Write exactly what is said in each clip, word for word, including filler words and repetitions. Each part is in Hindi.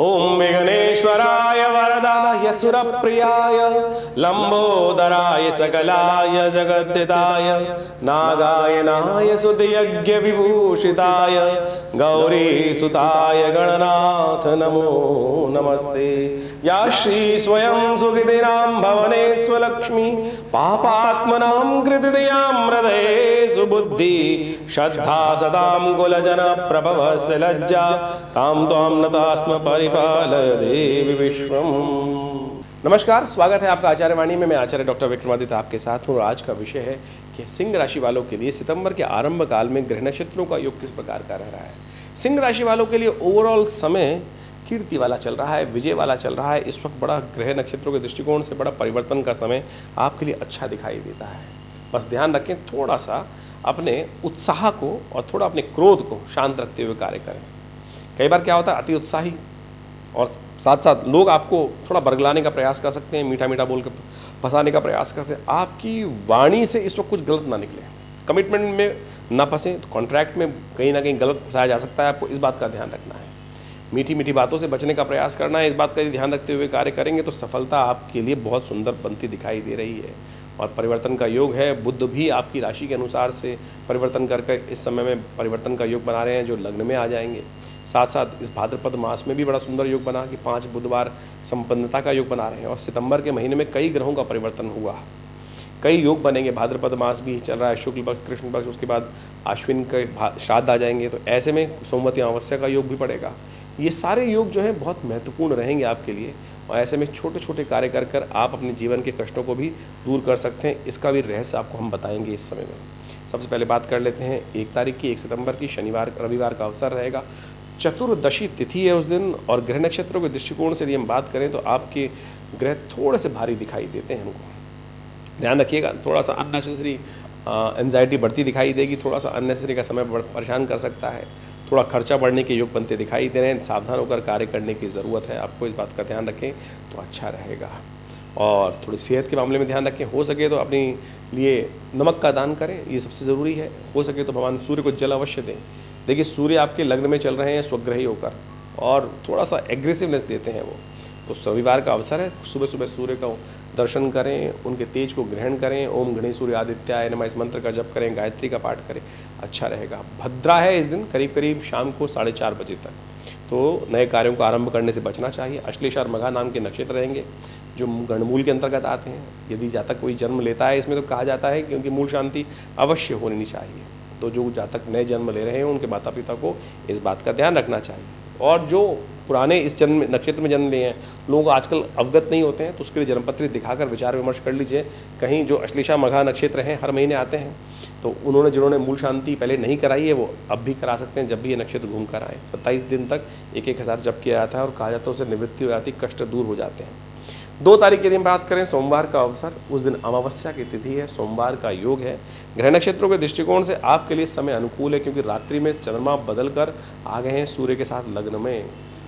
ओम मेघनेश्वराय वरदाय सुरप्रियाय लंबोदराय सकलाय जगद्धिताय नागायनाय सुतयज्ञ विभूषिताय गौरी सुताय गणनाथ नमो नमस्ते। या श्री स्वयं सुखितिनां भवनेश्वलक्ष्मी पापात्मनां कृतिदयां हृदये सुबुद्धि श्रद्धा सदां कुलजन प्रभवस्य लज्जा तां त्वां नतास्म परिपालय देवी विश्वम। नमस्कार, स्वागत है आपका आचार्यवाणी में। मैं आचार्य डॉक्टर विक्रमादित्य आपके साथ हूँ और आज का विषय है कि सिंह राशि वालों के लिए सितंबर के आरंभ काल में ग्रह नक्षत्रों का योग किस प्रकार का रह रहा है। सिंह राशि वालों के लिए ओवरऑल समय कीर्ति वाला चल रहा है, विजय वाला चल रहा है। इस वक्त बड़ा ग्रह नक्षत्रों के दृष्टिकोण से बड़ा परिवर्तन का समय आपके लिए अच्छा दिखाई देता है। बस ध्यान रखें, थोड़ा सा अपने उत्साह को और थोड़ा अपने क्रोध को शांत रखते हुए कार्य करें। कई बार क्या होता है, अति उत्साही और साथ साथ लोग आपको थोड़ा बरगलाने का प्रयास कर सकते हैं, मीठा मीठा बोल कर फंसाने का प्रयास कर सकते हैं। आपकी वाणी से इस वक्त कुछ गलत ना निकले, कमिटमेंट में ना फंसें, तो कॉन्ट्रैक्ट में कहीं ना कहीं गलत फंसाया जा सकता है। आपको इस बात का ध्यान रखना है, मीठी मीठी बातों से बचने का प्रयास करना है। इस बात का ध्यान रखते हुए कार्य करेंगे तो सफलता आपके लिए बहुत सुंदर बनती दिखाई दे रही है और परिवर्तन का योग है। बुध भी आपकी राशि के अनुसार से परिवर्तन करके इस समय में परिवर्तन का योग बना रहे हैं, जो लग्न में आ जाएंगे। साथ साथ इस भाद्रपद मास में भी बड़ा सुंदर योग बना कि पाँच बुधवार संपन्नता का योग बना रहे हैं। और सितंबर के महीने में कई ग्रहों का परिवर्तन हुआ, कई योग बनेंगे। भाद्रपद मास भी चल रहा है, शुक्ल पक्ष, कृष्ण पक्ष, उसके बाद आश्विन के श्राद्ध आ जाएंगे, तो ऐसे में सोमवती अमावस्या का योग भी पड़ेगा। ये सारे योग जो हैं बहुत महत्वपूर्ण रहेंगे आपके लिए और ऐसे में छोटे छोटे कार्य कर कर आप अपने जीवन के कष्टों को भी दूर कर सकते हैं। इसका भी रहस्य आपको हम बताएंगे। इस समय में सबसे पहले बात कर लेते हैं एक तारीख की, एक सितंबर की, शनिवार रविवार का अवसर रहेगा। चतुर्दशी तिथि है उस दिन और ग्रह नक्षत्रों के दृष्टिकोण से यदि हम बात करें तो आपके ग्रह थोड़े से भारी दिखाई देते हैं। हमको ध्यान रखिएगा, थोड़ा सा अननेसेसरी एंजाइटी बढ़ती दिखाई देगी, थोड़ा सा अननेसेसरी का समय परेशान कर सकता है, थोड़ा खर्चा बढ़ने के योग बनते दिखाई दे रहे हैं। सावधान होकर कार्य करने की ज़रूरत है, आपको इस बात का ध्यान रखें तो अच्छा रहेगा। और थोड़ी सेहत के मामले में ध्यान रखें, हो सके तो अपने लिए नमक का दान करें, ये सबसे ज़रूरी है। हो सके तो भगवान सूर्य को जल अवश्य दें। देखिए सूर्य आपके लग्न में चल रहे हैं स्वग्रही होकर और थोड़ा सा एग्रेसिवनेस देते हैं वो, तो रविवार का अवसर है। सुबह सुबह सूर्य का दर्शन करें, उनके तेज को ग्रहण करें, ओम घने सूर्य आदित्याय नमः इस मंत्र का जप करें, गायत्री का पाठ करें, अच्छा रहेगा। भद्रा है इस दिन करीब करीब शाम को साढ़े चार बजे तक, तो नए कार्यों का आरंभ करने से बचना चाहिए। अश्लेषा और मघा नाम के नक्षत्र रहेंगे जो गणमूल के अंतर्गत आते हैं। यदि जातक कोई जन्म लेता है इसमें तो कहा जाता है कि उनकी मूल शांति अवश्य होनी चाहिए, तो जो जातक नए जन्म ले रहे हैं उनके माता पिता को इस बात का ध्यान रखना चाहिए। और जो पुराने इस जन्म नक्षत्र में जन्म लिए हैं लोग आजकल अवगत नहीं होते हैं, तो उसके लिए जन्मपत्री दिखाकर विचार विमर्श कर लीजिए। कहीं जो अश्लेषा मघा नक्षत्र हैं हर महीने आते हैं, तो उन्होंने जिन्होंने मूल शांति पहले नहीं कराई है वो अब भी करा सकते हैं। जब भी ये नक्षत्र घूम कर आए सत्ताईस दिन तक एक एक हज़ार जप किया जाता है और कहा जाता है उससे निवृत्ति हो जाती, कष्ट दूर हो जाते हैं। दो तारीख के दिन बात करें, सोमवार का अवसर, उस दिन अमावस्या की तिथि है, सोमवार का योग है। ग्रह नक्षत्रों के दृष्टिकोण से आपके लिए समय अनुकूल है क्योंकि रात्रि में चंद्रमा बदल कर आ गए हैं सूर्य के साथ लग्न में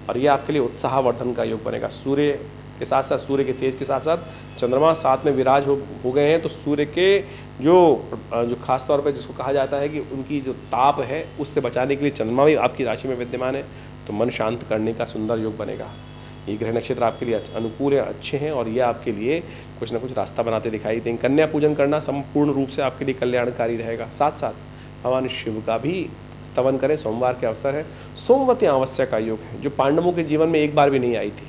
और ये आपके लिए उत्साहवर्धन का योग बनेगा। सूर्य के साथ साथ सूर्य के तेज के साथ साथ चंद्रमा साथ में विराज हो हो गए हैं, तो सूर्य के जो जो खास तौर पे जिसको कहा जाता है कि उनकी जो ताप है उससे बचाने के लिए चंद्रमा भी आपकी राशि में विद्यमान है, तो मन शांत करने का सुंदर योग बनेगा। ये ग्रह नक्षत्र आपके लिए अनुकूल है, अच्छे हैं और ये आपके लिए कुछ ना कुछ रास्ता बनाते दिखाई देंगे। कन्या पूजन करना संपूर्ण रूप से आपके लिए कल्याणकारी रहेगा। साथ साथ भगवान शिव का भी स्तवन करें, सोमवार के अवसर है। सोमवती अमावस्या का योग है जो पांडवों के जीवन में एक बार भी नहीं आई थी,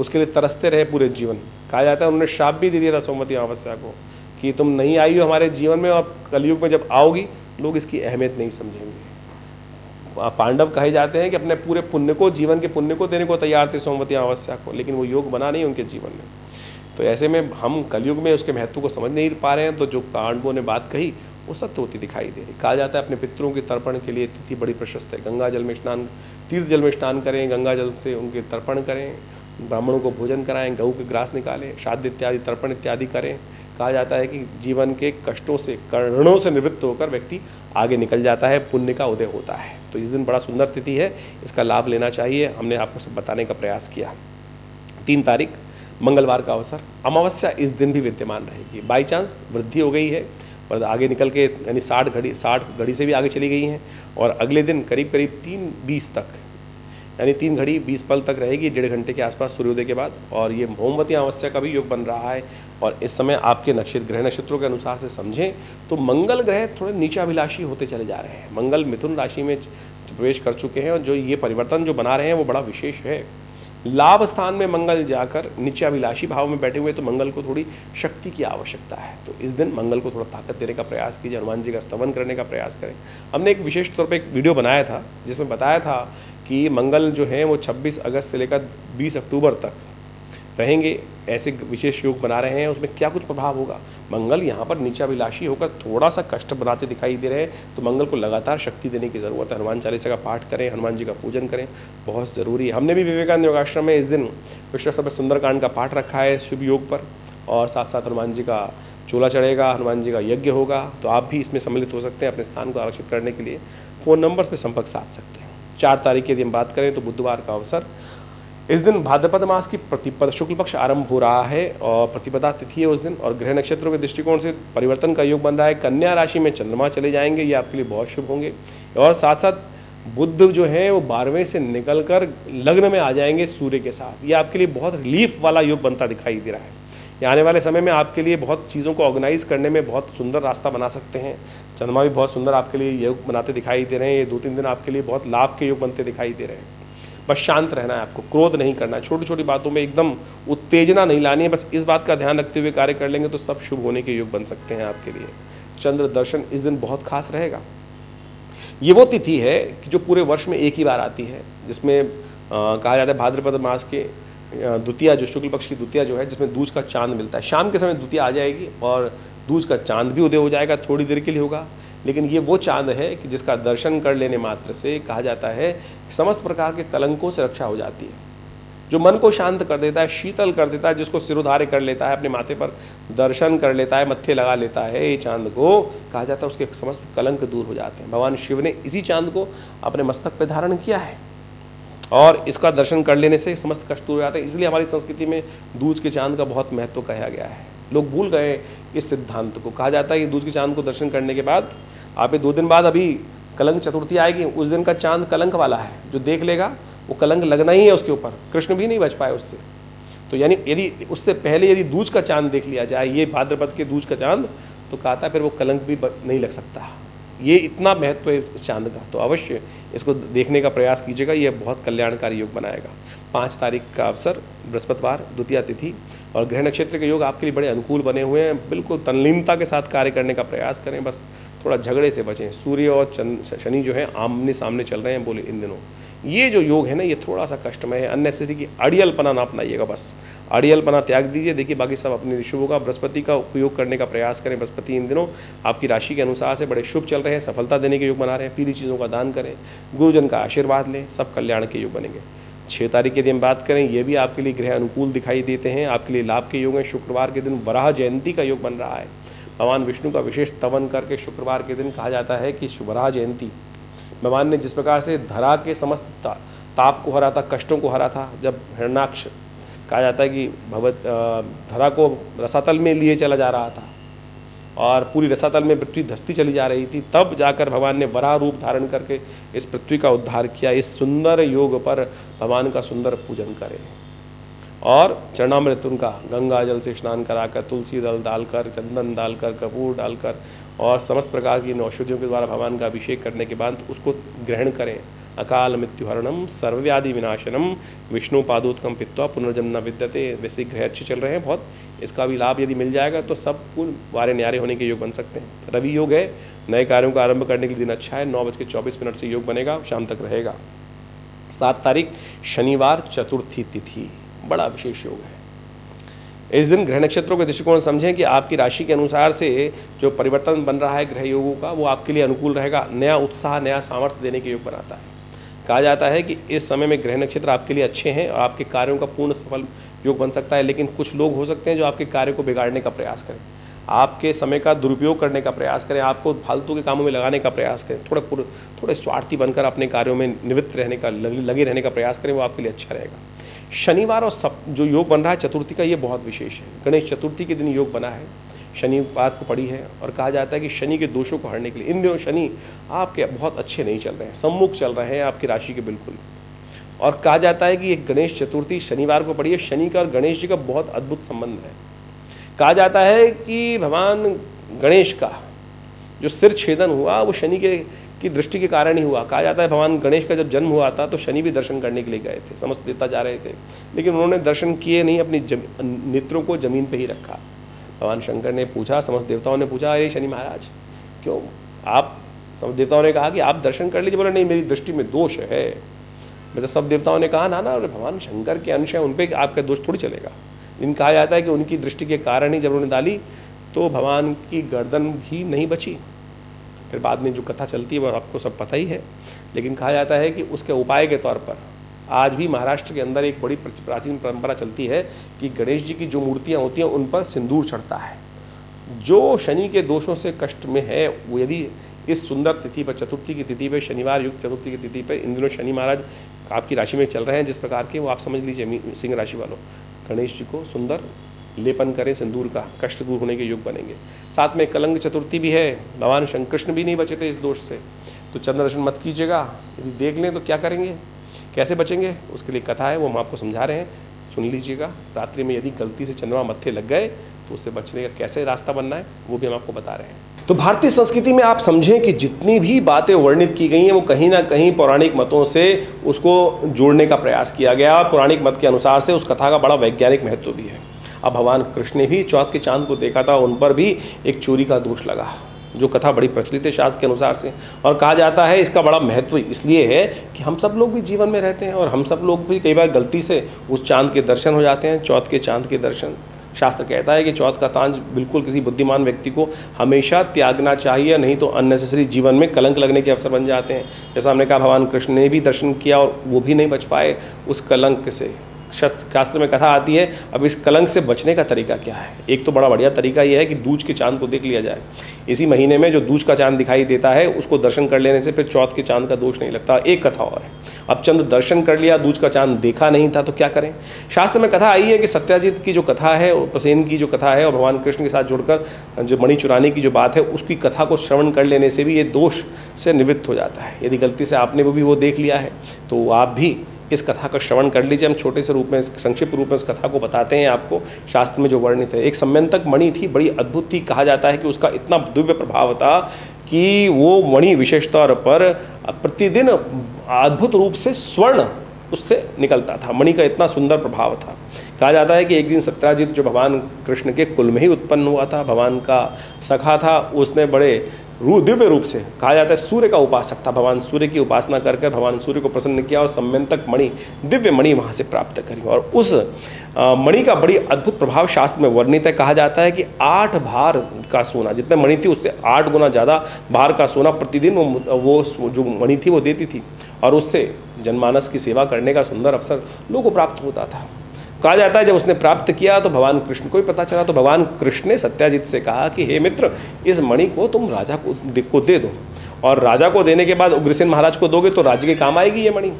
उसके लिए तरसते रहे पूरे जीवन। कहा जाता है उन्होंने श्राप भी दे दिया था सोमवती अमावस्या को कि तुम नहीं आई हो हमारे जीवन में और कलयुग में जब आओगी लोग इसकी अहमियत नहीं समझेंगे। पांडव कहे जाते हैं कि अपने पूरे पुण्य को, जीवन के पुण्य को देने को तैयार थे सोमवती अमावस्या को, लेकिन वो योग बना नहीं उनके जीवन में। तो ऐसे में हम कलयुग में उसके महत्व को समझ नहीं पा रहे हैं, तो जो पांडवों ने बात कही वो सत्य होती दिखाई दे रही। कहा जाता है अपने पितरों के तर्पण के लिए तिथि बड़ी प्रशस्त है, गंगा जल में स्नान, तीर्थ जल में स्नान करें, गंगा जल से उनके तर्पण करें, ब्राह्मणों को भोजन कराएं, गऊ के ग्रास निकालें, श्राद्ध इत्यादि तर्पण इत्यादि करें। कहा जाता है कि जीवन के कष्टों से, कर्णों से निवृत्त होकर व्यक्ति आगे निकल जाता है, पुण्य का उदय होता है। तो इस दिन बड़ा सुंदर तिथि है, इसका लाभ लेना चाहिए। हमने आपको सब बताने का प्रयास किया। तीन तारीख मंगलवार का अवसर, अमावस्या इस दिन भी विद्यमान रहेगी। बाई चांस वृद्धि हो गई है पर आगे निकल के यानी साठ घड़ी साठ घड़ी से भी आगे चली गई हैं और अगले दिन करीब करीब तीन बीस तक यानी तीन घड़ी बीस पल तक रहेगी डेढ़ घंटे के आसपास सूर्योदय के बाद। और ये मोमबत्ती अमावस्या का भी योग बन रहा है और इस समय आपके नक्षत्र ग्रह नक्षत्रों के अनुसार से समझें तो मंगल ग्रह थोड़े नीचाभिलाषी होते चले जा रहे हैं। मंगल मिथुन राशि में प्रवेश कर चुके हैं और जो ये परिवर्तन जो बना रहे हैं वो बड़ा विशेष है। लाभ स्थान में मंगल जाकर नीचाभिलाषी भाव में बैठे हुए तो मंगल को थोड़ी शक्ति की आवश्यकता है, तो इस दिन मंगल को थोड़ा ताकत देने का प्रयास कीजिए, हनुमान जी का स्तवन करने का प्रयास करें। हमने एक विशेष तौर पे एक वीडियो बनाया था जिसमें बताया था कि मंगल जो है वो छब्बीस अगस्त से लेकर बीस अक्टूबर तक रहेंगे, ऐसे विशेष योग बना रहे हैं, उसमें क्या कुछ प्रभाव होगा। मंगल यहाँ पर नीचाभिलाषी होकर थोड़ा सा कष्ट बनाते दिखाई दे रहे हैं, तो मंगल को लगातार शक्ति देने की ज़रूरत है। हनुमान चालीसा का पाठ करें, हनुमान जी का पूजन करें, बहुत ज़रूरी है। हमने भी विवेकानंद योगाश्रम में इस दिन विशेष तौर पर सुंदरकांड का पाठ रखा है शुभ योग पर, और साथ साथ हनुमान जी का चोला चढ़ेगा, हनुमान जी का यज्ञ होगा, तो आप भी इसमें सम्मिलित हो सकते हैं। अपने स्थान को आरक्षित करने के लिए फ़ोन नंबर्स पर संपर्क साध सकते हैं। चार तारीख की यदि हम बात करें तो बुधवार का अवसर, इस दिन भाद्रपद मास की प्रतिपदा शुक्ल पक्ष आरंभ हो रहा है और प्रतिपदा तिथि है उस दिन, और ग्रह नक्षत्रों के दृष्टिकोण से परिवर्तन का योग बन रहा है। कन्या राशि में चंद्रमा चले जाएंगे, ये आपके लिए बहुत शुभ होंगे। और साथ साथ बुध जो है वो बारहवें से निकलकर लग्न में आ जाएंगे सूर्य के साथ, ये आपके लिए बहुत रिलीफ वाला योग बनता दिखाई दे रहा है। ये आने वाले समय में आपके लिए बहुत चीज़ों को ऑर्गेनाइज करने में बहुत सुंदर रास्ता बना सकते हैं। चंद्रमा भी बहुत सुंदर आपके लिए योग बनाते दिखाई दे रहे हैं, ये दो तीन दिन आपके लिए बहुत लाभ के योग बनते दिखाई दे रहे हैं। बस शांत रहना है आपको, क्रोध नहीं करना है, छोटी छोटी बातों में एकदम उत्तेजना नहीं लानी है, बस इस बात का ध्यान रखते हुए कार्य कर लेंगे तो सब शुभ होने के योग बन सकते हैं आपके लिए। चंद्र दर्शन इस दिन बहुत खास रहेगा। ये वो तिथि है कि जो पूरे वर्ष में एक ही बार आती है, जिसमें कहा जाता है भाद्रपद मास के द्वितीया जो शुक्ल पक्ष की द्वितीया जो है, जिसमें दूज का चांद मिलता है। शाम के समय द्वितीया आ जाएगी और दूज का चांद भी उदय हो जाएगा, थोड़ी देर के लिए होगा, लेकिन ये वो चांद है कि जिसका दर्शन कर लेने मात्र से कहा जाता है समस्त प्रकार के कलंकों से रक्षा हो जाती है, जो मन को शांत कर देता है, शीतल कर देता है, जिसको सिरोधार्य कर लेता है, अपने माथे पर दर्शन कर लेता है, मत्थे लगा लेता है ये चांद को, कहा जाता है उसके समस्त कलंक दूर हो जाते हैं। भगवान शिव ने इसी चांद को अपने मस्तक पर धारण किया है और इसका दर्शन कर लेने से समस्त कष्ट दूर हो जाते हैं। इसलिए हमारी संस्कृति में दूज के चांद का बहुत महत्व कहा गया है, लोग भूल गए इस सिद्धांत को। कहा जाता है कि दूज के चांद को दर्शन करने के बाद आप दो दिन बाद, अभी कलंक चतुर्थी आएगी, उस दिन का चांद कलंक वाला है, जो देख लेगा वो कलंक लगना ही है उसके ऊपर, कृष्ण भी नहीं बच पाए उससे। तो यानी यदि उससे पहले यदि दूज का चांद देख लिया जाए, ये भाद्रपद के दूज का चांद, तो कहा था फिर वो कलंक भी नहीं लग सकता। ये इतना महत्व है इस चांद का, तो अवश्य इसको देखने का प्रयास कीजिएगा, यह बहुत कल्याणकारी योग बनाएगा। पाँच तारीख का अवसर बृहस्पतिवार द्वितीया तिथि, और ग्रह नक्षत्र के योग आपके लिए बड़े अनुकूल बने हुए हैं। बिल्कुल तल्लीनता के साथ कार्य करने का प्रयास करें, बस थोड़ा झगड़े से बचें। सूर्य और शनि जो है आमने सामने चल रहे हैं बोले इन दिनों, ये जो योग है ना ये थोड़ा सा कष्टमय है। अननेसेसरी की अड़ियलपना ना अपनाइएगा, बस अड़ियलपना त्याग दीजिए, देखिए बाकी सब अपने शुभ होगा। बृहस्पति का उपयोग करने का प्रयास करें, बृहस्पति इन दिनों आपकी राशि के अनुसार से बड़े शुभ चल रहे हैं, सफलता देने के योग बना रहे हैं। पीली चीज़ों का दान करें, गुरुजन का आशीर्वाद लें, सब कल्याण के योग बनेंगे। छः तारीख के दिन बात करें, ये भी आपके लिए ग्रह अनुकूल दिखाई देते हैं, आपके लिए लाभ के योग हैं। शुक्रवार के दिन वराह जयंती का योग बन रहा है, भगवान विष्णु का विशेष तवन करके शुक्रवार के दिन कहा जाता है कि वराह जयंती, भगवान ने जिस प्रकार से धरा के समस्त ता, ताप को हरा था, कष्टों को हरा था, जब हिरणाक्ष कहा जाता है कि भगवत धरा को रसातल में लिए चला जा रहा था और पूरी रसातल में पृथ्वी धसती चली जा रही थी, तब जाकर भगवान ने वराह रूप धारण करके इस पृथ्वी का उद्धार किया। इस सुंदर योग पर भगवान का सुंदर पूजन करें और चरणामृत उनका गंगा जल से स्नान कराकर, तुलसी दल डालकर, चंदन डालकर, कपूर डालकर और समस्त प्रकार की औषधियों के द्वारा भगवान का अभिषेक करने के बाद उसको ग्रहण करें। अकाल मृत्युहरणम सर्वव्याधि विनाशनम विष्णु पादोत्कम पित्वा पुनर्जन्म न विद्यते। वैसे ग्रह अच्छे चल रहे हैं बहुत, इसका भी लाभ यदि मिल जाएगा तो सब पूर्ण वारे न्यारे होने के योग बन सकते हैं। रवि योग है, नए कार्यों का आरंभ करने के लिए दिन अच्छा है। नौ बज के चौबीस मिनट से योग बनेगा, शाम तक रहेगा। सात तारीख शनिवार चतुर्थी तिथि, बड़ा विशेष योग है। इस दिन ग्रह नक्षत्रों के दृष्टिकोण समझें कि आपकी राशि के अनुसार से जो परिवर्तन बन रहा है ग्रह योगों का, वो आपके लिए अनुकूल रहेगा। नया उत्साह, नया सामर्थ्य देने के योग बनाता है। कहा जाता है कि इस समय में ग्रह नक्षत्र आपके लिए अच्छे हैं और आपके कार्यों का पूर्ण सफल योग बन सकता है, लेकिन कुछ लोग हो सकते हैं जो आपके कार्य को बिगाड़ने का प्रयास करें, आपके समय का दुरुपयोग करने का प्रयास करें, आपको फालतू के कामों में लगाने का प्रयास करें। थोड़ा थोड़े स्वार्थी बनकर अपने कार्यों में निवृत्त रहने का, लगे रहने का प्रयास करें, वो आपके लिए अच्छा रहेगा। शनिवार और सब जो योग बन रहा है चतुर्थी का, ये बहुत विशेष है। गणेश चतुर्थी के दिन योग बना है, शनिवार को पड़ी है और कहा जाता है कि शनि के दोषों को हरने के लिए। इन दिनों शनि आपके बहुत अच्छे नहीं चल रहे हैं, सम्मुख चल रहे हैं आपकी राशि के बिल्कुल, और कहा जाता है कि एक गणेश चतुर्थी शनिवार को पड़ी है। शनि का और गणेश जी का बहुत अद्भुत संबंध है। कहा जाता है कि भगवान गणेश का जो सिर छेदन हुआ वो शनि के की दृष्टि के कारण ही हुआ। कहा जाता है भगवान गणेश का जब जन्म हुआ था तो शनि भी दर्शन करने के लिए गए थे, समस्त देवता जा रहे थे, लेकिन उन्होंने दर्शन किए नहीं, अपनी नेत्रों को जमीन पर ही रखा। भगवान शंकर ने पूछा, समस्त देवताओं ने पूछा, अरे शनि महाराज क्यों आप, समस्त देवताओं ने कहा कि आप दर्शन कर लीजिए। बोले नहीं, मेरी दृष्टि में दोष है। मतलब सब देवताओं ने कहा ना ना अरे भगवान शंकर के अंश हैं, उन पर आपका दोष थोड़ी चलेगा। इन कहा जाता है कि उनकी दृष्टि के कारण ही जब उन्होंने डाली तो भगवान की गर्दन भी नहीं बची। फिर बाद में जो कथा चलती है वो आपको सब पता ही है, लेकिन कहा जाता है कि उसके उपाय के तौर पर आज भी महाराष्ट्र के अंदर एक बड़ी प्राचीन परंपरा चलती है कि गणेश जी की जो मूर्तियां होती हैं उन पर सिंदूर चढ़ता है। जो शनि के दोषों से कष्ट में है, वो यदि इस सुंदर तिथि पर, चतुर्थी की तिथि पर, शनिवार युक्त चतुर्थी की तिथि पर, इन दिनों शनि महाराज आपकी राशि में चल रहे हैं, जिस प्रकार के वो आप समझ लीजिए सिंह राशि वालों, गणेश जी को सुंदर लेपन करें सिंदूर का, कष्ट दूर होने के योग बनेंगे। साथ में कलंक चतुर्थी भी है, भगवान शंकर कृष्ण भी नहीं बचे थे इस दोष से, तो चंद्र दर्शन मत कीजिएगा। यदि देख लें तो क्या करेंगे, कैसे बचेंगे, उसके लिए कथा है, वो हम आपको समझा रहे हैं, सुन लीजिएगा। रात्रि में यदि गलती से चंद्रमा मत्थे लग गए तो उससे बचने का कैसे रास्ता बनना है वो भी हम आपको बता रहे हैं। तो भारतीय संस्कृति में आप समझें कि जितनी भी बातें वर्णित की गई हैं वो कहीं ना कहीं पौराणिक मतों से उसको जोड़ने का प्रयास किया गया, और पौराणिक मत के अनुसार से उस कथा का बड़ा वैज्ञानिक महत्व भी है। अब भगवान कृष्ण ने भी चौथ के चांद को देखा था, उन पर भी एक चोरी का दोष लगा, जो कथा बड़ी प्रचलित है शास्त्र के अनुसार से। और कहा जाता है इसका बड़ा महत्व इसलिए है कि हम सब लोग भी जीवन में रहते हैं और हम सब लोग भी कई बार गलती से उस चांद के दर्शन हो जाते हैं, चौथ के चांद के दर्शन। शास्त्र कहता है कि चौथ का तांज बिल्कुल किसी बुद्धिमान व्यक्ति को हमेशा त्यागना चाहिए, नहीं तो अननेसेसरी जीवन में कलंक लगने के अवसर बन जाते हैं। जैसा हमने कहा भगवान कृष्ण ने भी दर्शन किया और वो भी नहीं बच पाए उस कलंक से। शास्त्र में कथा आती है। अब इस कलंक से बचने का तरीका क्या है? एक तो बड़ा बढ़िया तरीका यह है कि दूज के चांद को देख लिया जाए। इसी महीने में जो दूज का चांद दिखाई देता है उसको दर्शन कर लेने से फिर चौथ के चांद का दोष नहीं लगता। एक कथा और है, अब चंद्र दर्शन कर लिया, दूज का चांद देखा नहीं था तो क्या करें? शास्त्र में कथा आई है कि सत्याजीत की जो कथा है, प्रसेन की जो कथा है, और भगवान कृष्ण के साथ जुड़कर जो मणि चुराने की जो बात है, उसकी कथा को श्रवण कर लेने से भी ये दोष से निवृत्त हो जाता है। यदि गलती से आपने वो भी वो देख लिया है तो आप भी इस कथा का श्रवण कर लीजिए। हम छोटे से रूप में, संक्षिप्त रूप में इस कथा को बताते हैं आपको, शास्त्र में जो वर्णित है। एक सम्यंतक मणि थी, बड़ी अद्भुत थी। कहा जाता है कि उसका इतना दिव्य प्रभाव था कि वो मणि विशेष तौर पर प्रतिदिन अद्भुत रूप से स्वर्ण उससे निकलता था। मणि का इतना सुंदर प्रभाव था। कहा जाता है कि एक दिन सत्याजीत जो भगवान कृष्ण के कुल में ही उत्पन्न हुआ था, भगवान का सखा था, उसने बड़े रू दिव्य रूप से, कहा जाता है सूर्य का उपासक था, भगवान सूर्य की उपासना कर कर भगवान सूर्य को प्रसन्न किया और सम्यंतक मणि, दिव्य मणि वहाँ से प्राप्त करी। और उस मणि का बड़ी अद्भुत प्रभाव शास्त्र में वर्णित है। कहा जाता है कि आठ भार का सोना, जितने मणि थी उससे आठ गुना ज़्यादा भार का सोना प्रतिदिन वो वो जो मणि थी वो देती थी, और उससे जनमानस की सेवा करने का सुंदर अवसर लोगों को प्राप्त होता था। कहा जाता है जब उसने प्राप्त किया तो भगवान कृष्ण को भी पता चला, तो भगवान कृष्ण ने सत्याजीत से कहा कि हे मित्र, इस मणि को तुम राजा को को दे दो, और राजा को देने के बाद उग्रसेन महाराज को दोगे तो राज्य के काम आएगी ये मणि।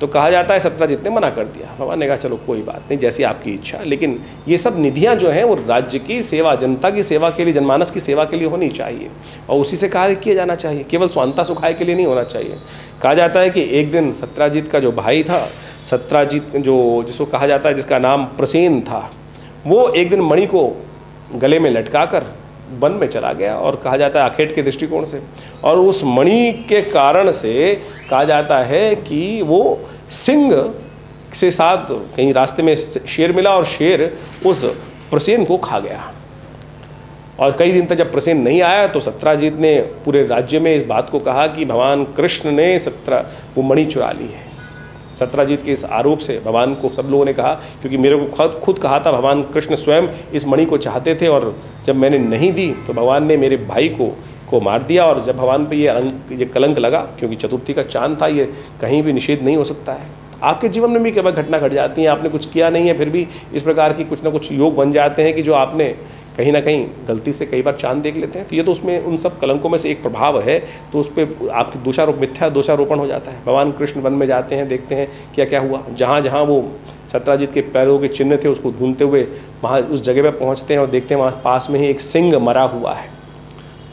तो कहा जाता है सत्याजीत ने मना कर दिया। भगवान ने कहा चलो कोई बात नहीं, जैसी आपकी इच्छा, लेकिन ये सब निधियाँ जो हैं वो राज्य की सेवा, जनता की सेवा के लिए, जनमानस की सेवा के लिए होनी चाहिए और उसी से कार्य किया जाना चाहिए, केवल स्वांता सुखाए के लिए नहीं होना चाहिए। कहा जाता है कि एक दिन सत्याजीत का जो भाई था, सत्याजीत जो जिसको कहा जाता है जिसका नाम प्रसेन था, वो एक दिन मणि को गले में लटका कर वन में चला गया, और कहा जाता है आखेट के दृष्टिकोण से, और उस मणि के कारण से कहा जाता है कि वो सिंह से साथ कहीं रास्ते में शेर मिला और शेर उस प्रसेन को खा गया। और कई दिन तक जब प्रसेन नहीं आया तो सत्याजीत ने पूरे राज्य में इस बात को कहा कि भगवान कृष्ण ने सत्रा वो मणि चुरा ली है। सत्याजीत के इस आरोप से भगवान को सब लोगों ने कहा, क्योंकि मेरे को खुद खुद कहा था भगवान कृष्ण स्वयं इस मणि को चाहते थे, और जब मैंने नहीं दी तो भगवान ने मेरे भाई को को मार दिया। और जब भगवान पे ये अंक ये कलंक लगा, क्योंकि चतुर्थी का चांद था, ये कहीं भी निषेध नहीं हो सकता है। आपके जीवन में भी कई बार घटना घट जाती है, आपने कुछ किया नहीं है फिर भी इस प्रकार की कुछ ना कुछ योग बन जाते हैं कि जो आपने कहीं ना कहीं गलती से कई बार चांद देख लेते हैं, तो ये तो उसमें उन सब कलंकों में से एक प्रभाव है। तो उस पर आपकी दोषारोप, मिथ्या दोषारोपण हो जाता है। भगवान कृष्ण वन में जाते हैं, देखते हैं क्या क्या हुआ, जहाँ जहाँ वो सत्याजीत के पैरों के चिन्ह थे उसको ढूंढते हुए वहाँ उस जगह पर पहुँचते हैं और देखते हैं वहाँ पास में ही एक सिंह मरा हुआ है,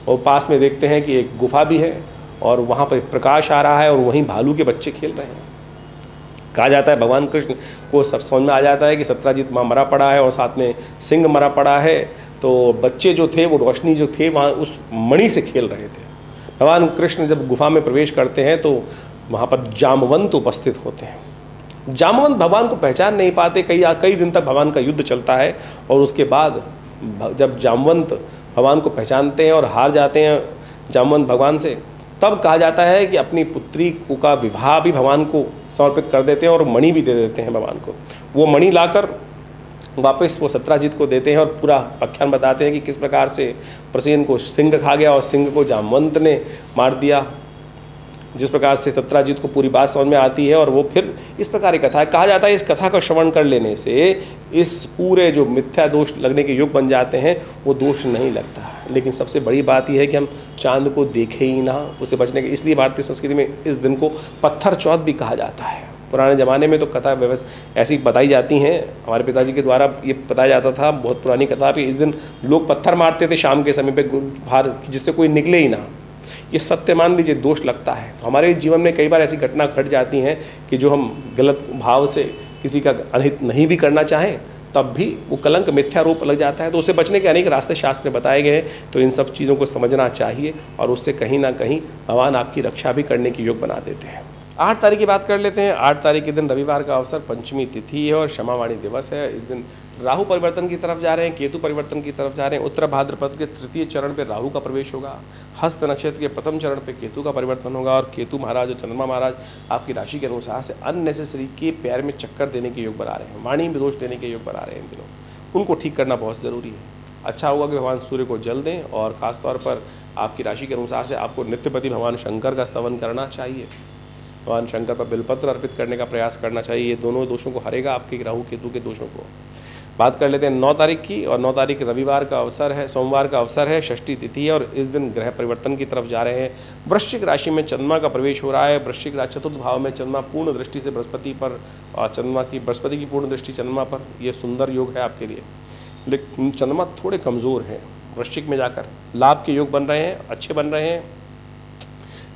और पास में देखते हैं कि एक गुफा भी है और वहाँ पर प्रकाश आ रहा है और वहीं भालू के बच्चे खेल रहे हैं। कहा जाता है भगवान कृष्ण को सब समझ में आ जाता है कि सत्राजीत वहाँ मरा पड़ा है और साथ में सिंह मरा पड़ा है, तो बच्चे जो थे वो रोशनी जो थे वहाँ उस मणि से खेल रहे थे। भगवान कृष्ण जब गुफा में प्रवेश करते हैं तो वहाँ पर जामवंत उपस्थित होते हैं। जामवंत भगवान को पहचान नहीं पाते, कई कई दिन तक भगवान का युद्ध चलता है और उसके बाद जब जामवंत भगवान को पहचानते हैं और हार जाते हैं जामवंत भगवान से, तब कहा जाता है कि अपनी पुत्री का विवाह भी भगवान को समर्पित कर देते हैं और मणि भी दे देते हैं भगवान को। वो मणि लाकर वापस वो सत्राजीत को देते हैं और पूरा आख्यान बताते हैं कि किस प्रकार से प्रसेन को सिंह खा गया और सिंह को जामवंत ने मार दिया। जिस प्रकार से सत्राजीत को पूरी बात समझ में आती है और वो फिर इस प्रकार की कथा है। कहा जाता है इस कथा का श्रवण कर लेने से इस पूरे जो मिथ्या दोष लगने के योग बन जाते हैं वो दोष नहीं लगता। लेकिन सबसे बड़ी बात यह है कि हम चांद को देखें ही ना, उससे बचने के, इसलिए भारतीय संस्कृति में इस दिन को पत्थर चौथ भी कहा जाता है। पुराने ज़माने में तो कथा व्यवस्था ऐसी बताई जाती हैं, हमारे पिताजी के द्वारा ये बताया जाता था, बहुत पुरानी कथा कि इस दिन लोग पत्थर मारते थे शाम के समय पे बाहर, जिससे कोई निकले ही ना। ये सत्य मान लीजिए दोष लगता है। तो हमारे जीवन में कई बार ऐसी घटना घट जाती हैं कि जो हम गलत भाव से किसी का अनहित नहीं भी करना चाहें तब भी वो कलंक मिथ्यारोप लग जाता है। तो उससे बचने के अनेक रास्ते शास्त्र में बताए गए हैं, तो इन सब चीज़ों को समझना चाहिए और उससे कहीं ना कहीं भगवान आपकी रक्षा भी करने की योग बना देते हैं। आठ तारीख की बात कर लेते हैं। आठ तारीख के दिन रविवार का अवसर पंचमी तिथि है और क्षमावाणी दिवस है। इस दिन राहु परिवर्तन की तरफ जा रहे हैं, केतु परिवर्तन की तरफ जा रहे हैं। उत्तर भाद्रपद के तृतीय चरण पे राहु का प्रवेश होगा, हस्त नक्षत्र के प्रथम चरण पे केतु का परिवर्तन होगा और केतु महाराज और चंद्रमा महाराज आपकी राशि के अनुसार से अननेसेसरी के पैर में चक्कर देने के योग बना रहे हैं, वाणी में दोष देने के योग बना रहे हैं। इन दिनों उनको ठीक करना बहुत ज़रूरी है। अच्छा होगा कि भगवान सूर्य को जल दें और ख़ासतौर पर आपकी राशि के अनुसार से आपको नित्यपति भगवान शंकर का स्तवन करना चाहिए, भगवान शंकर पर बिलपत्र अर्पित करने का प्रयास करना चाहिए। ये दोनों दोषों को हरेगा आपके राहु केतु के दोषों को। बात कर लेते हैं नौ तारीख की, और नौ तारीख रविवार का अवसर है, सोमवार का अवसर है, षष्ठी तिथि है और इस दिन ग्रह परिवर्तन की तरफ जा रहे हैं। वृश्चिक राशि में चंद्रमा का प्रवेश हो रहा है। वृश्चिक राशि चतुर्थ भाव में चंद्रमा पूर्ण दृष्टि से बृहस्पति पर और चंद्रमा की बृहस्पति की पूर्ण दृष्टि चंद्रमा पर, यह सुंदर योग है आपके लिए। लेकिन चंद्रमा थोड़े कमज़ोर हैं, वृश्चिक में जाकर लाभ के योग बन रहे हैं, अच्छे बन रहे हैं,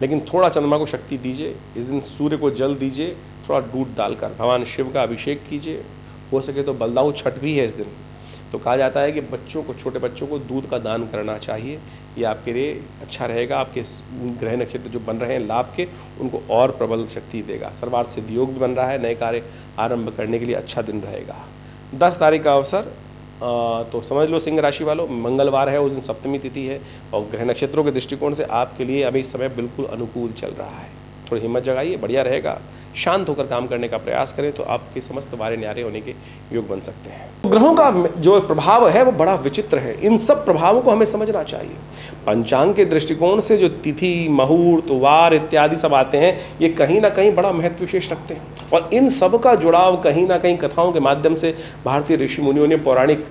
लेकिन थोड़ा चंद्रमा को शक्ति दीजिए। इस दिन सूर्य को जल दीजिए, थोड़ा दूध डालकर भगवान शिव का अभिषेक कीजिए। हो सके तो बलदाऊ छठ भी है इस दिन, तो कहा जाता है कि बच्चों को, छोटे बच्चों को दूध का दान करना चाहिए। ये आपके लिए अच्छा रहेगा। आपके ग्रह नक्षत्र जो बन रहे हैं लाभ के, उनको और प्रबल शक्ति देगा। सर्वार्थ सिद्धि योग भी बन रहा है, नए कार्य आरंभ करने के लिए अच्छा दिन रहेगा। दस तारीख का अवसर तो समझ लो सिंह राशि वालों, मंगलवार है, उस दिन सप्तमी तिथि है और ग्रह नक्षत्रों के दृष्टिकोण से आपके लिए अभी समय बिल्कुल अनुकूल चल रहा है। थोड़ी हिम्मत जगाइए, बढ़िया रहेगा। शांत होकर काम करने का प्रयास करें तो आपके समस्त वारे न्यारे होने के योग बन सकते हैं। ग्रहों का जो प्रभाव है वो बड़ा विचित्र है। इन सब प्रभावों को हमें समझना चाहिए। पंचांग के दृष्टिकोण से जो तिथि, मुहूर्त, वार इत्यादि सब आते हैं, ये कहीं ना कहीं बड़ा महत्व विशेष रखते हैं और इन सब का जुड़ाव कहीं ना कहीं कथाओं के माध्यम से भारतीय ऋषि मुनियों ने पौराणिक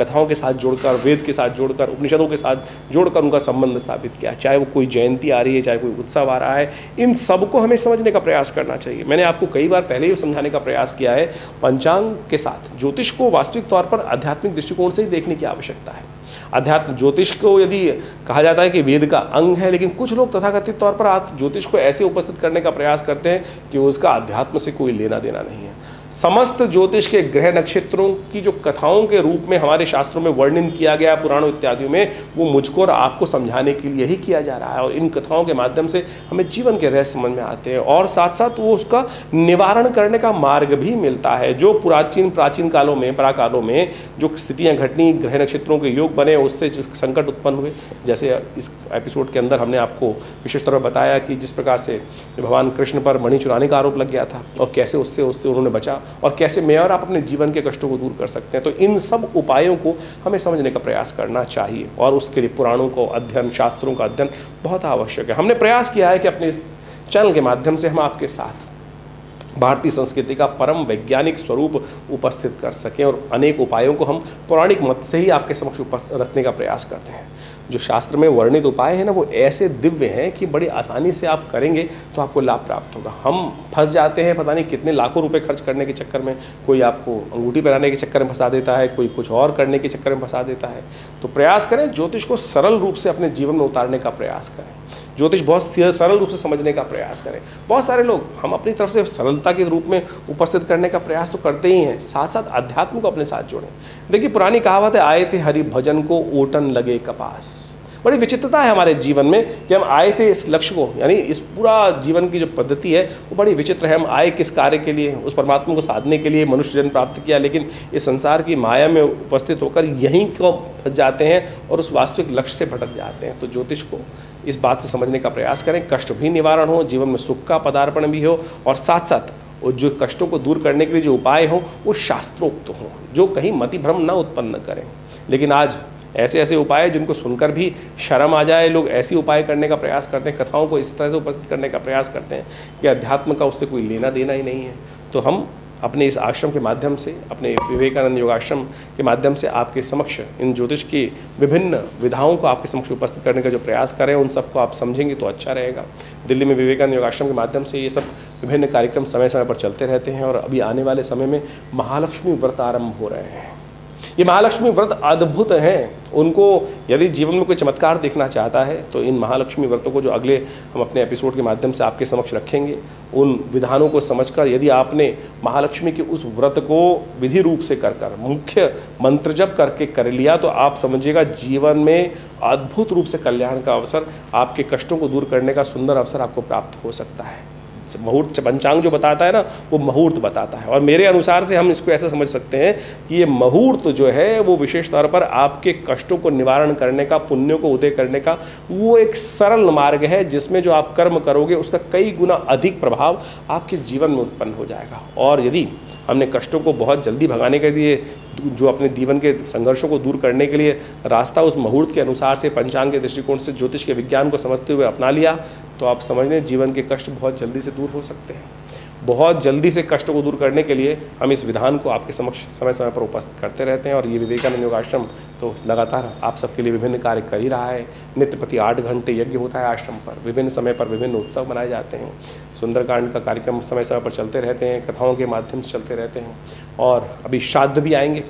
कथाओं के साथ जोड़कर, वेद के साथ जोड़कर, उपनिषदों के साथ जोड़कर उनका संबंध स्थापित किया। चाहे वो कोई जयंती आ रही है, चाहे कोई उत्सव आ रहा है, इन सबको हमें समझने का प्रयास करना चाहिए। मैंने आपको कई बार पहले ही समझाने का प्रयास किया है, पंचांग के साथ ज्योतिष को वास्तविक तौर पर आध्यात्मिक दृष्टिकोण से ही देखने की आवश्यकता है। अध्यात्म ज्योतिष को यदि कहा जाता है कि वेद का अंग है, लेकिन कुछ लोग तथाकथित तौर पर आज ज्योतिष को ऐसे उपस्थित करने का प्रयास करते हैं कि उसका अध्यात्म से कोई लेना देना नहीं है। समस्त ज्योतिष के ग्रह नक्षत्रों की जो कथाओं के रूप में हमारे शास्त्रों में वर्णन किया गया, पुराणों इत्यादियों में, वो मुझको और आपको समझाने के लिए ही किया जा रहा है और इन कथाओं के माध्यम से हमें जीवन के रहस्य समझ में आते हैं और साथ साथ वो उसका निवारण करने का मार्ग भी मिलता है। जो प्राचीन प्राचीन कालों में, प्राकालों में जो स्थितियाँ घटनी, ग्रह नक्षत्रों के योग बने, उससे संकट उत्पन्न हुए, जैसे इस एपिसोड के अंदर हमने आपको विशेष तौर पर बताया कि जिस प्रकार से भगवान कृष्ण पर मणि चुराने का आरोप लग गया था और कैसे उससे उससे उन्होंने बचा और कैसे मैं और आप अपने जीवन के कष्टों को दूर कर सकते हैं। तो इन सब उपायों को हमें समझने का प्रयास करना चाहिए और उसके लिए पुराणों को अध्ययन, शास्त्रों का अध्ययन बहुत आवश्यक है। हमने प्रयास किया है कि अपने इस चैनल के माध्यम से हम आपके साथ भारतीय संस्कृति का परम वैज्ञानिक स्वरूप उपस्थित कर सकें और अनेक उपायों को हम पौराणिक मत से ही आपके समक्ष रखने का प्रयास करते हैं। जो शास्त्र में वर्णित उपाय है ना वो ऐसे दिव्य हैं कि बड़ी आसानी से आप करेंगे तो आपको लाभ प्राप्त होगा। हम फंस जाते हैं पता नहीं कितने लाखों रुपए खर्च करने के चक्कर में, कोई आपको अंगूठी पहनाने के चक्कर में फंसा देता है, कोई कुछ और करने के चक्कर में फंसा देता है। तो प्रयास करें ज्योतिष को सरल रूप से अपने जीवन में उतारने का प्रयास करें, ज्योतिष बहुत सरल रूप से समझने का प्रयास करें। बहुत सारे लोग हम अपनी तरफ से सरलता के रूप में उपस्थित करने का प्रयास तो करते ही हैं, साथ साथ अध्यात्म को अपने साथ जोड़ें। देखिए पुरानी कहावत है, आए थे हरि भजन को ओटन लगे कपास। बड़ी विचित्रता है हमारे जीवन में कि हम आए थे इस लक्ष्य को, यानी इस पूरा जीवन की जो पद्धति है वो बड़ी विचित्र है। हम आए किस कार्य के लिए? उस परमात्मा को साधने के लिए मनुष्य जन्म प्राप्त किया, लेकिन इस संसार की माया में उपस्थित होकर यहीं को फंस जाते हैं और उस वास्तविक लक्ष्य से भटक जाते हैं। तो ज्योतिष को इस बात से समझने का प्रयास करें, कष्ट भी निवारण हो, जीवन में सुख का पदार्पण भी हो, और साथ साथ और जो कष्टों को दूर करने के लिए जो उपाय हो वो शास्त्रोक्त हो, जो कहीं मति भ्रम ना उत्पन्न करें। लेकिन आज ऐसे ऐसे उपाय जिनको सुनकर भी शर्म आ जाए, लोग ऐसी उपाय करने का प्रयास करते हैं, कथाओं को इस तरह से उपस्थित करने का प्रयास करते हैं कि अध्यात्म का उससे कोई लेना देना ही नहीं है। तो हम अपने इस आश्रम के माध्यम से, अपने विवेकानंद योगाश्रम के माध्यम से आपके समक्ष इन ज्योतिष की विभिन्न विधाओं को आपके समक्ष उपस्थित करने का जो प्रयास करें, उन सबको आप समझेंगे तो अच्छा रहेगा। दिल्ली में विवेकानंद योगाश्रम के माध्यम से ये सब विभिन्न कार्यक्रम समय समय पर चलते रहते हैं, और अभी आने वाले समय में महालक्ष्मी व्रत आरंभ हो रहे हैं। ये महालक्ष्मी व्रत अद्भुत हैं, उनको यदि जीवन में कोई चमत्कार देखना चाहता है तो इन महालक्ष्मी व्रतों को जो अगले हम अपने एपिसोड के माध्यम से आपके समक्ष रखेंगे, उन विधानों को समझकर यदि आपने महालक्ष्मी के उस व्रत को विधि रूप से कर कर मुख्य मंत्र जप करके कर लिया तो आप समझिएगा जीवन में अद्भुत रूप से कल्याण का अवसर, आपके कष्टों को दूर करने का सुंदर अवसर आपको प्राप्त हो सकता है। मुहूर्त पंचांग जो बताता है ना वो मुहूर्त बताता है, और मेरे अनुसार से हम इसको ऐसा समझ सकते हैं कि ये मुहूर्त जो है वो विशेष तौर पर आपके कष्टों को निवारण करने का, पुण्यों को उदय करने का वो एक सरल मार्ग है, जिसमें जो आप कर्म करोगे उसका कई गुना अधिक प्रभाव आपके जीवन में उत्पन्न हो जाएगा। और यदि हमने कष्टों को बहुत जल्दी भगाने के लिए, जो अपने जीवन के संघर्षों को दूर करने के लिए रास्ता उस मुहूर्त के अनुसार से, पंचांग के दृष्टिकोण से, ज्योतिष के विज्ञान को समझते हुए अपना लिया, तो आप समझ लें जीवन के कष्ट बहुत जल्दी से दूर हो सकते हैं। बहुत जल्दी से कष्टों को दूर करने के लिए हम इस विधान को आपके समक्ष समय समय पर उपस्थित करते रहते हैं। और ये विवेकानंद योगाश्रम तो लगातार आप सबके लिए विभिन्न कार्य कर ही रहा है। नित्य प्रति आठ घंटे यज्ञ होता है आश्रम पर, विभिन्न समय पर विभिन्न उत्सव मनाए जाते हैं, सुंदरकांड का कार्यक्रम समय समय पर चलते रहते हैं, कथाओं के माध्यम से चलते रहते हैं, और अभी श्राद्ध भी आएंगे।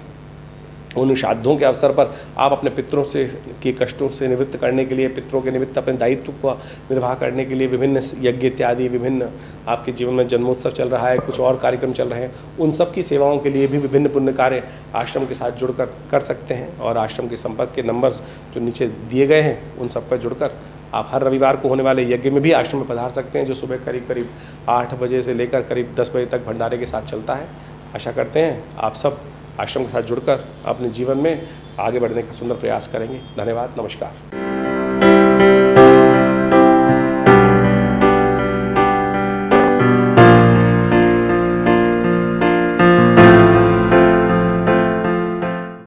उन श्राद्धों के अवसर पर आप अपने पितरों से के कष्टों से निवृत्त करने के लिए, पितरों के निमित्त अपने दायित्व का निर्वाह करने के लिए विभिन्न यज्ञ इत्यादि, विभिन्न आपके जीवन में जन्मोत्सव चल रहा है, कुछ और कार्यक्रम चल रहे हैं, उन सब की सेवाओं के लिए भी विभिन्न पुण्य कार्य आश्रम के साथ जुड़कर कर सकते हैं। और आश्रम के संपर्क के नंबर्स जो नीचे दिए गए हैं उन सब पर जुड़कर आप हर रविवार को होने वाले यज्ञ में भी आश्रम में पधार सकते हैं, जो सुबह करीब करीब आठ बजे से लेकर करीब दस बजे तक भंडारे के साथ चलता है। आशा करते हैं आप सब आश्रम के साथ जुड़कर अपने जीवन में आगे बढ़ने का सुंदर प्रयास करेंगे। धन्यवाद, नमस्कार।